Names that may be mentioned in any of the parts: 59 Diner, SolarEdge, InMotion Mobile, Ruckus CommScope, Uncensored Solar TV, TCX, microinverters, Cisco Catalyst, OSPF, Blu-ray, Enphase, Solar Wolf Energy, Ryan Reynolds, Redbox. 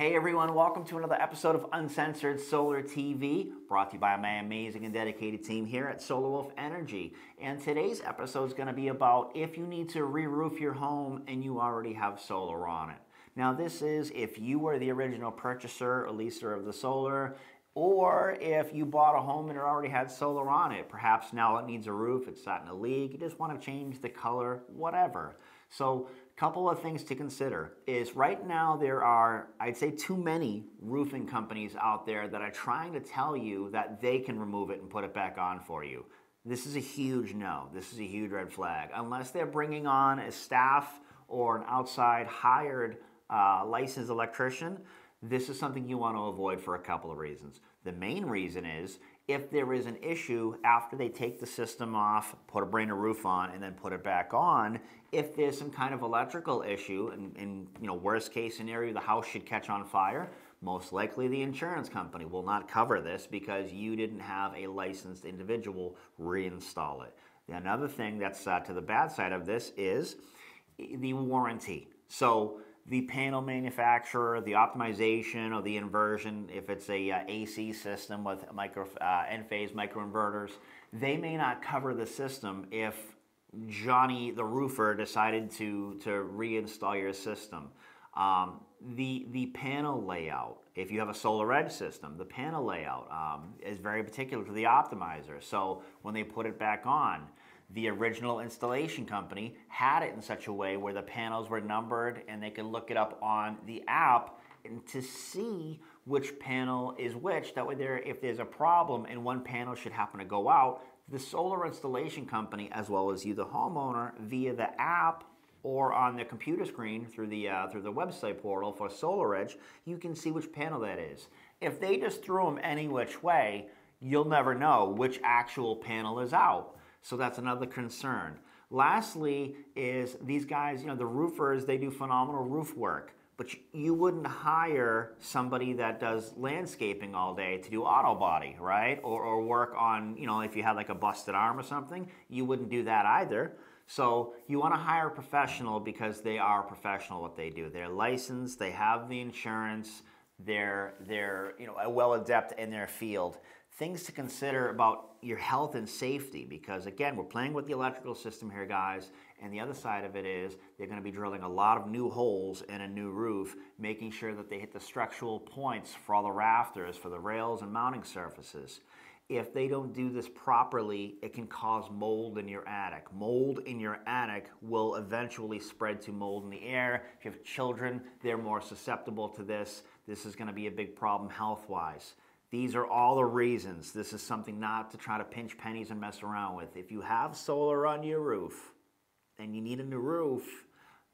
Hey everyone, welcome to another episode of Uncensored Solar TV, brought to you by my amazing and dedicated team here at Solar Wolf Energy. And today's episode is going to be about if you need to re-roof your home and you already have solar on it. Now this is if you were the original purchaser or leaser of the solar, or if you bought a home and it already had solar on it. Perhaps now it needs a roof, it's starting to leak, you just want to change the color, whatever. So a couple of things to consider is right now there are, I'd say, too many roofing companies out there that are trying to tell you that they can remove it and put it back on for you. This is a huge no. This is a huge red flag. Unless they're bringing on a staff or an outside hired licensed electrician, this is something you want to avoid for a couple of reasons. The main reason is if there is an issue after they take the system off, put a brand new roof on, and then put it back on, if there's some kind of electrical issue, and you know, worst case scenario, the house should catch on fire, most likely the insurance company will not cover this because you didn't have a licensed individual reinstall it. Another thing that's to the bad side of this is the warranty. So the panel manufacturer, the optimization or the inversion, if it's a AC system with Enphase microinverters, they may not cover the system if Johnny the roofer decided to reinstall your system. The panel layout, if you have a SolarEdge system, the panel layout is very particular to the optimizer. So when they put it back on, the original installation company had it in such a way where the panels were numbered and they could look it up on the app and to see which panel is which. That way there, if there's a problem and one panel should happen to go out, the solar installation company, as well as you, the homeowner, via the app or on the computer screen through the website portal for SolarEdge, you can see which panel that is. If they just threw them any which way, you'll never know which actual panel is out. So that's another concern. Lastly is these guys, you know, the roofers, they do phenomenal roof work, but you wouldn't hire somebody that does landscaping all day to do auto body, right? Or work on, you know, if you had like a busted arm or something, you wouldn't do that either. So you want to hire a professional because they are professional what they do. They're licensed, they have the insurance, they're you know, well adept in their field. Things to consider about your health and safety, because again, we're playing with the electrical system here, guys, and the other side of it is they're going to be drilling a lot of new holes in a new roof, making sure that they hit the structural points for all the rafters, for the rails and mounting surfaces. If they don't do this properly, it can cause mold in your attic. Mold in your attic will eventually spread to mold in the air. If you have children, they're more susceptible to this. This is going to be a big problem health-wise. These are all the reasons. This is something not to try to pinch pennies and mess around with. If you have solar on your roof and you need a new roof,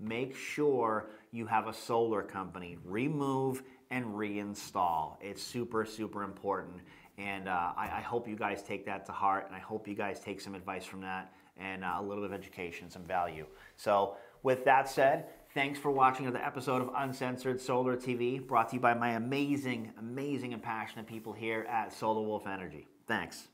make sure you have a solar company remove and reinstall. It's super, super important. And I hope you guys take that to heart, and I hope you guys take some advice from that and a little bit of education, some value. So with that said, thanks for watching another episode of Uncensored Solar TV, brought to you by my amazing, amazing and passionate people here at Solar Wolf Energy. Thanks.